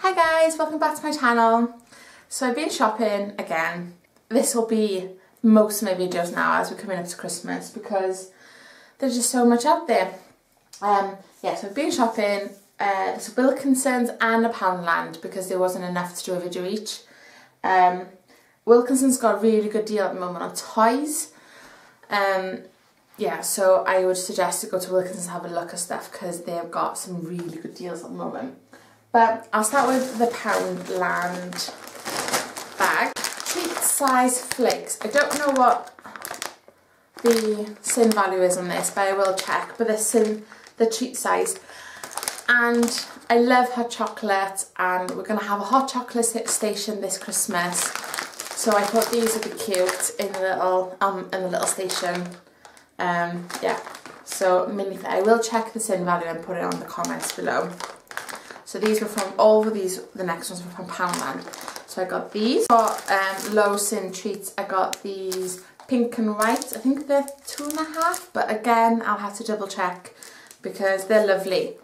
Hi guys, welcome back to my channel. So I've been shopping again. This will be most of my videos now as we're coming up to Christmas because there's just so much out there. So I've been shopping to Wilkinson's and a Poundland because there wasn't enough to do a video each. Wilkinson's got a really good deal at the moment on toys. So I would suggest to go to Wilkinson's and have a look at stuff because they've got some really good deals at the moment. But I'll start with the Poundland bag. Treat size flakes. I don't know what the sin value is on this, but I will check. But the treat size. And I love hot chocolate, and we're going to have a hot chocolate station this Christmas. So I thought these would be cute in the little station. So I will check the sin value and put it on the comments below. So these were from, the next ones were from Poundland. So I got these. I got low sin treats. I got these pink and white. I think they're 2.5, but again, I'll have to double check because they're lovely.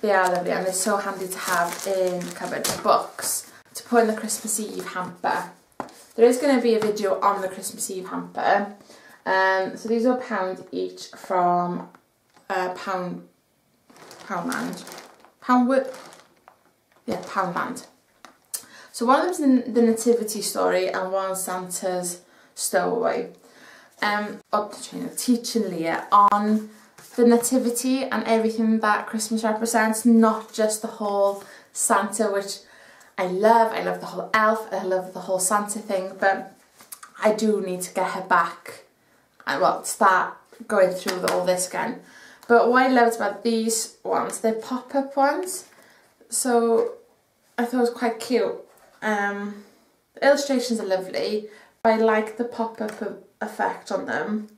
They are lovely and they're so handy to have in the cupboard. The box to put in the Christmas Eve hamper. There is going to be a video on the Christmas Eve hamper. So these are £1 each from Poundland. So one of them's in the Nativity Story and one's Santa's Stowaway. Teaching Lia on the Nativity and everything that Christmas represents, not just the whole Santa, which I love. I love the whole elf, I love the whole Santa thing, but I do need to get her back and start going through all this again. But what I loved about these ones, they're pop-up ones. So I thought it was quite cute. The illustrations are lovely, but I like the pop-up effect on them.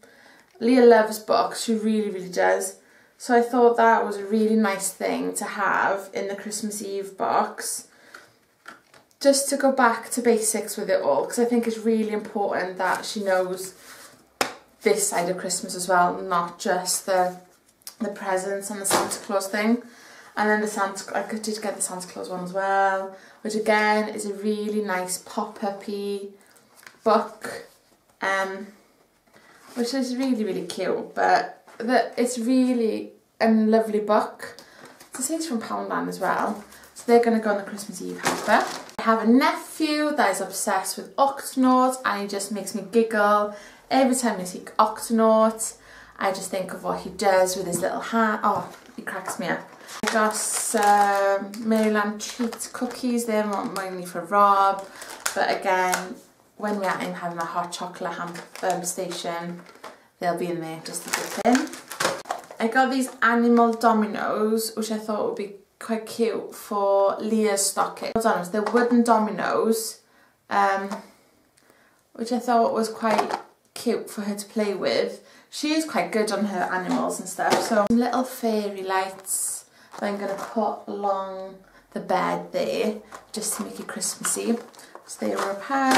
Lia loves books, she really, really does. So I thought that was a really nice thing to have in the Christmas Eve box. Just to go back to basics with it all, because I think it's really important that she knows this side of Christmas as well, not just the presents and the Santa Claus thing. And then I did get the Santa Claus one as well, which again is a really nice pop-up-y book, which is really, really cute. But it's really a lovely book. This is from Poundland as well. So they're going to go on the Christmas Eve hamper. I have a nephew that is obsessed with Octonauts and he just makes me giggle. Every time I see Octonauts, I just think of what he does with his little hand. Oh, he cracks me up. I got some Maryland treat cookies. They're mainly for Rob, but again, when we're at him having a hot chocolate station, they'll be in there just to dip in. I got these animal dominoes, which I thought would be quite cute for Leah's stocking. They're wooden dominoes, which I thought was quite cute for her to play with. She is quite good on her animals and stuff. So little fairy lights that I'm going to put along the bed there just to make it Christmassy. So they were a pair.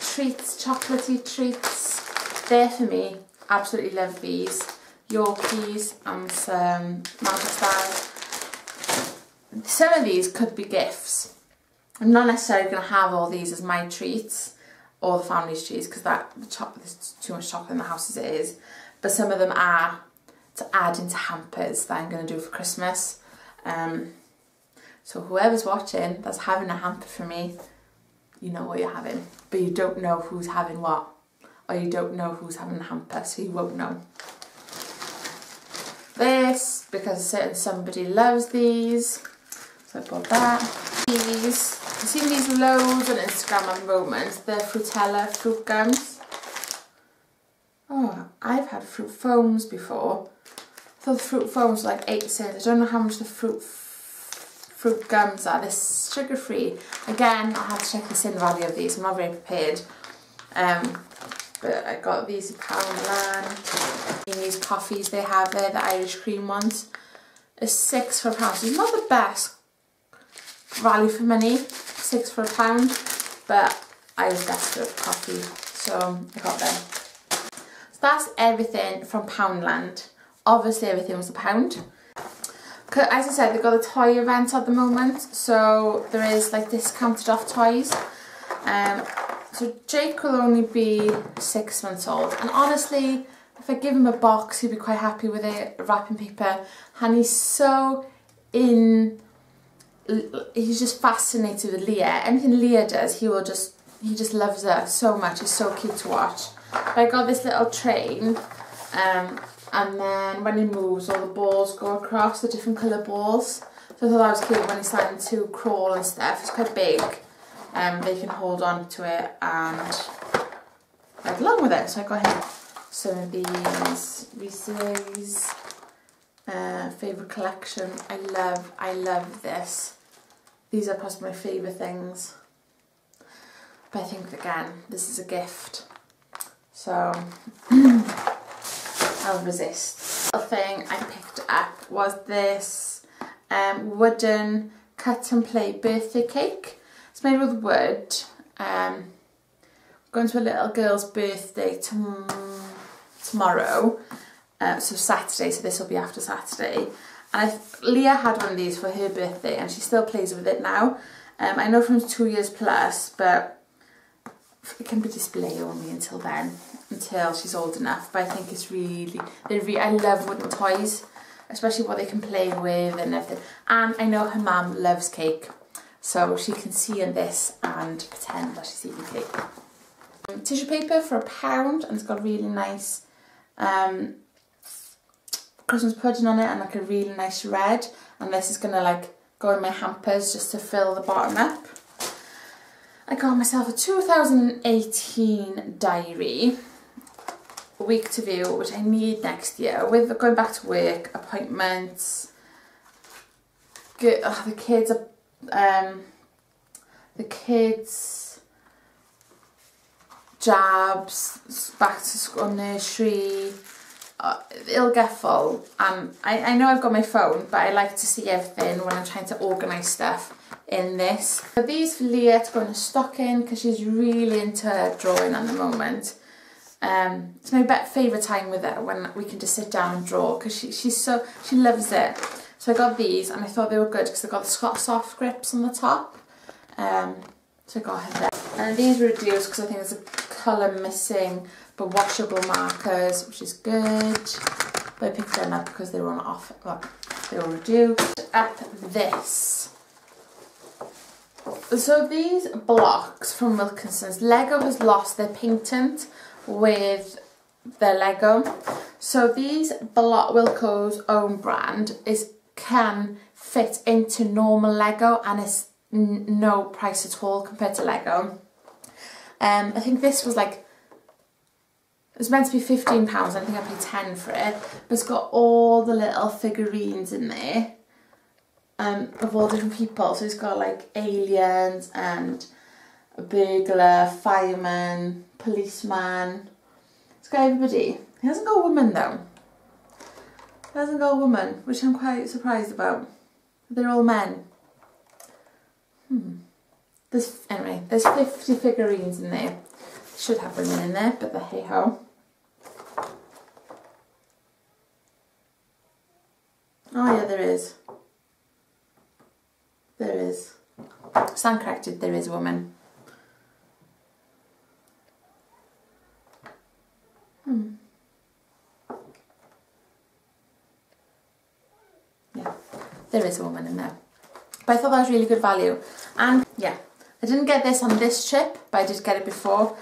Treats, chocolatey treats. They're for me. Absolutely love these. Yorkies and some Maltesers. Some of these could be gifts. I'm not necessarily going to have all these as my treats. Or the family's trees, because there's too much chocolate in the house as it is. But some of them are to add into hampers that I'm going to do for Christmas. So whoever's watching that's having a hamper for me, you know what you're having. But you don't know who's having what. Or you don't know who's having a hamper, so you won't know. This, because a certain somebody loves these. So I bought that. These. I've seen these loads on Instagram at the moment, the Frutella fruit gums. Oh, I've had fruit foams before. I thought the fruit foams were like 8 cents. I don't know how much the fruit gums are. They're sugar free. Again, I'll have to check the sin value of these. I'm not very prepared. But I got these at Poundland. These coffees they have there, the Irish cream ones. It's 6 for £1. So it's not the best value for money. 6 for £1, but I was desperate for coffee, so I got them. So that's everything from Poundland. Obviously everything was £1. as I said, they've got a toy event at the moment, so there is like discounted off toys. So Jake will only be 6 months old, and honestly, if I give him a box, he'll be quite happy with it, wrapping paper, and he's so in, he's just fascinated with Lia. Anything Lia does, he just loves her so much. It's so cute to watch. But I got this little train, and then when he moves, all the balls go across, the different colour balls. So I thought that was cute when he's starting to crawl and stuff. It's quite big, they can hold on to it and like along with it. So I got him some of these Reese's, favourite collection. I love this. These are possibly my favourite things. But I think, again, this is a gift, so I'll resist. The thing I picked up was this wooden cut and play birthday cake. It's made with wood. Going to a little girl's birthday tomorrow, so Saturday, so this will be after Saturday. And Lia had one of these for her birthday, and she still plays with it now. I know from 2 years plus, but it can be display only until then, until she's old enough. But I think it's really, I love wooden toys, especially what they can play with and everything. And I know her mum loves cake, so she can see in this and pretend that she's eating cake. Tissue paper for £1, and it's got really nice Christmas pudding on it and like a really nice red. And this is gonna like go in my hampers just to fill the bottom up. I got myself a 2018 diary, week to view, which I need next year with going back to work, appointments. The kids are jobs, back to school, nursery. It'll get full, and I know I've got my phone, but I like to see everything when I'm trying to organise stuff in this. So these for Lia to go in a stocking, because she's really into drawing at the moment. It's my favourite time with her, when we can just sit down and draw, because she loves it. So I got these, and I thought they were good because they got the soft grips on the top. So I got her there. And these were reduced because I think there's a colour missing, but washable markers, which is good. But I picked them up because they were on offer. Well, they were reduced. Up this. So these blocks from Wilkinson's. Lego has lost their patent with their Lego. So these block, Wilco's own brand, can fit into normal Lego, and it's no price at all compared to Lego. I think this was like, it was meant to be £15, I think I paid 10 for it, but it's got all the little figurines in there, of all different people. So it's got like aliens and a burglar, fireman, policeman. It's got everybody. It hasn't got a woman though. It hasn't got a woman, which I'm quite surprised about. They're all men. Anyway, there's 50 figurines in there. Should have women in there, but the hey-ho. Oh yeah, there is. There is. Stand corrected, there is a woman. Yeah, there is a woman in there. But I thought that was really good value. And yeah, I didn't get this on this trip, but I did get it before.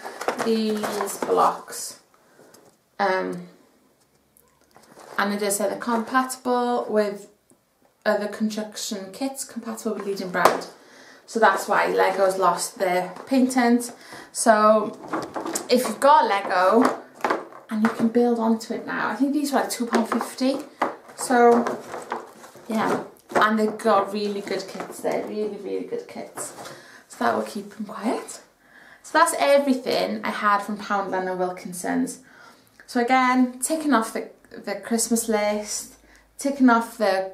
These blocks. And it does say they're compatible with other construction kits, compatible with leading brand. So that's why Lego's lost their patent. So if you've got Lego, and you can build onto it now. I think these were like £2.50. So yeah. And they've got really good kits there, really good kits. So that will keep them quiet. So that's everything I had from Poundland and Wilkinson's. So again, ticking off the Christmas list, ticking off the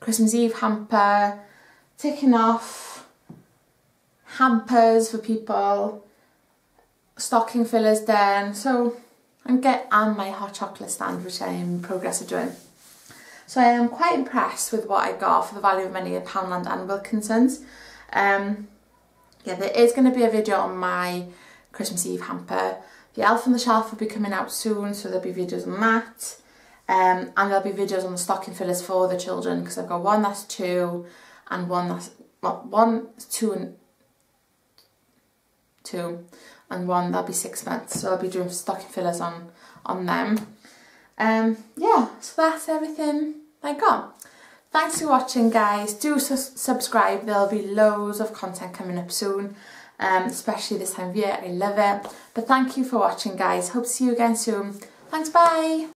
Christmas Eve hamper, ticking off hampers for people, stocking fillers done. So I'm getting my hot chocolate stand, which I am in progress of doing. So I am quite impressed with what I got for the value of money at Poundland and Wilkinson's. Yeah, there is going to be a video on my Christmas Eve hamper. The Elf on the Shelf will be coming out soon, so there'll be videos on that. And there'll be videos on the stocking fillers for the children, because I've got one that's two, and one that's, well, one, two, and one that'll be 6 months. So I'll be doing stocking fillers on them. Yeah, so that's everything I got. Thanks for watching, guys. Do subscribe. There'll be loads of content coming up soon, especially this time of year. I love it. But thank you for watching, guys. Hope to see you again soon. Thanks, bye.